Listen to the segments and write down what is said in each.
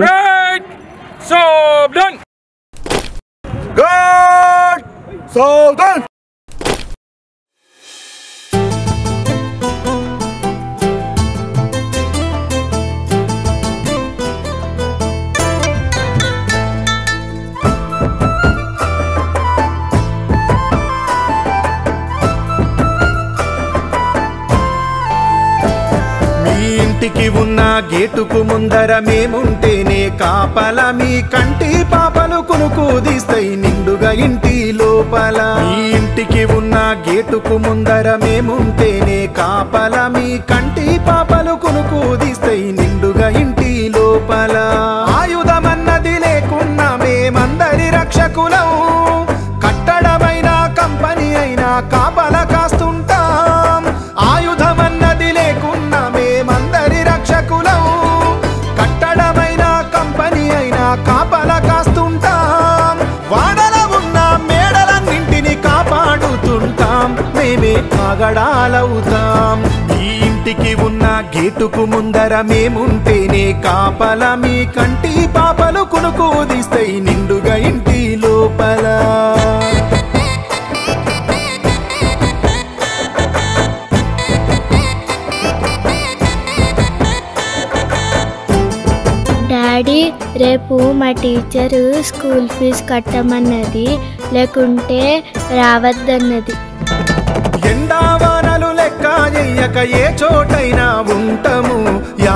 Great Southern! Great Southern! ఇంటికి ఉన్న గేటుకు ముందర మేముంటేనే కాపల మీ కంటి పాపలు కునుకుదిస్తాయి నిండుగా ఇంటి లోపల మీ ఇంటికి ఉన్న గేటుకు ముందర మేముంటేనే కాపల మీ కంటి పాపలు కునుకుదిస్తాయి నిండుగా ఇంటి లోపల ఆయుధమన్నది లేకున్నా మేమందరి రక్షకులం కట్టడమైనా కంపెనీ అయినా కాపల కాస్తుంటాం ఆయుధమన్నది లేకున్నా కులం కట్టడమైన కంపెనీ అయినా కాపలా కాస్తుంటాం వాడల ఉన్న మేడలన్నింటిని కాపాడుతుంటాం మేమే పగడాలవుతాం మీ ఇంటికి ఉన్న గేటుకు ముందర మేముంటేనే కాపలా మీ కంటి పాపలు కునుకుదిస్తాయి నిండుగా ఇంటి లోపల డాడీ రేపు మా టీచరు స్కూల్ ఫీజు కట్టమన్నది లేకుంటే రావద్దన్నది ఎండావానలు లెక్క చెయ్యక ఏ చోటైనా ఉంటాము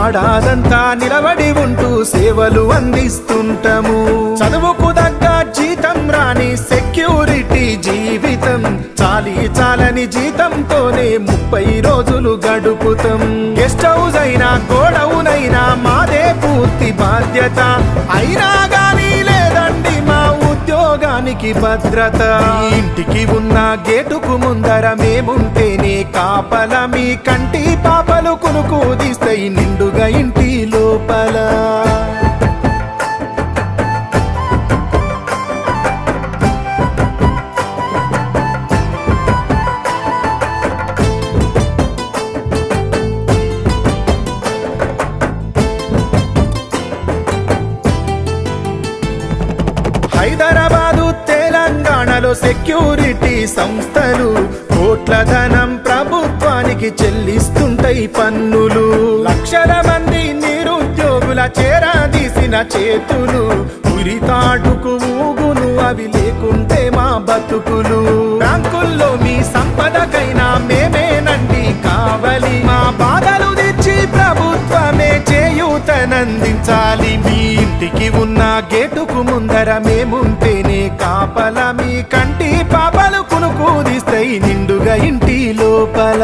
ఏడాదంతా నిలబడి ఉంటూ సేవలు అందిస్తుంటాము చదువుకు దగ్గ జీతం రాని సెక్యూరిటీ జీవితం చాలీ చాలని జీతంతోనే 30 రోజులు గడుపుతాం గెస్ట్ హౌస్ అయినా గోడౌనైనా మాదే పూర్తి బాధ్యత అయినా గానీ లేదండి మా ఉద్యోగానికి భద్రత ఇంటికి ఉన్న గేటుకు ముందర మేముంటేనే కాపలా మీ కంటి పాపలు కునుకుదిస్తాయి నిండుగా ఇంటి లోపల హైదరాబాదు తెలంగాణలో సెక్యూరిటీ సంస్థలు కోట్ల ధనం ప్రభుత్వానికి చెల్లిస్తుంటాయి పన్నులు లక్షల మంది నిరుద్యోగుల చేరాదీసిన చేతులు ఉరితాటుకు ఊగును అవి లేకుంటే మా బతుకులు బ్యాంకుల్లో మీ సంపదకైనా మేమేనండి కావాలి మా బాధలు తెచ్చి ప్రభుత్వమే చేయూతనందించాలి మీ ఇంటికి ఉన్న గేటుకు ముందర మేముంటేనే కాపలా మీ కంటి పాపలు కునుకుదిస్తాయి నిండుగా ఇంటి లోపల